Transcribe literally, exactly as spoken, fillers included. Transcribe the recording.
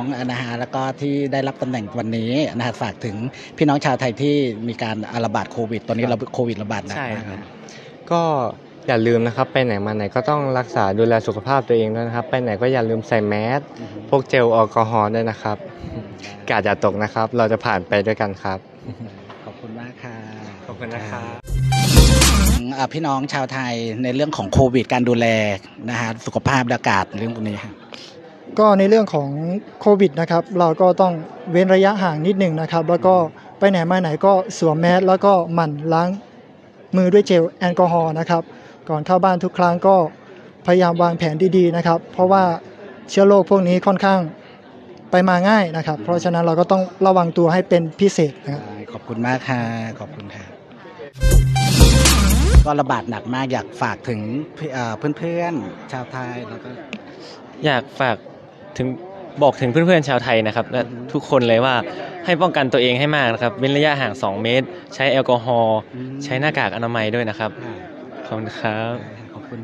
องนะฮะแล้วก็ที่ได้รับตำแหน่งวันนี้นะฮะฝากถึงพี่น้องชาวไทยที่มีการระบาดโควิดตอนนี้เราโควิดระบาดหนักนะครับก็อย่าลืมนะครับไปไหนมาไหนก็ต้องรักษาดูแลสุขภาพตัวเองด้วยนะครับไปไหนก็อย่าลืมใส่แมสพวกเจลแอลกอฮอล์ด้วยนะครับกาดอย่าตกนะครับเราจะผ่านไปด้วยกันครับขอบคุณมากค่ะขอบคุณนะครับพี่น้องชาวไทยในเรื่องของโควิดการดูแลนะฮะสุขภาพอากาศเรื่องพวกนี้ครับก็ในเรื่องของโควิดนะครับเราก็ต้องเว้นระยะห่างนิดหนึ่งนะครับแล้วก็ไปไหนมาไหนก็สวมแมสแล้วก็หมั่นล้างมือด้วยเจลแอลกอฮอล์นะครับก่อนเข้าบ้านทุกครั้งก็พยายามวางแผนดีๆนะครับเพราะว่าเชื้อโรคพวกนี้ค่อนข้างไปมาง่ายนะครับเพราะฉะนั้นเราก็ต้องระวังตัวให้เป็นพิเศษนะครับขอบคุณมากค่ะขอบคุณค่ะก็ระบาดหนักมากอยากฝากถึงเพื่อนๆชาวไทยแล้วก็อยากฝากถึงบอกถึงเพื่อนๆชาวไทยนะครับและทุกคนเลยว่าให้ป้องกันตัวเองให้มากนะครับเว้นระยะห่างสองเมตรใช้แอลกอฮอล์ใช้หน้ากากอนามัยด้วยนะครับขอบคุณครับขอบคุณ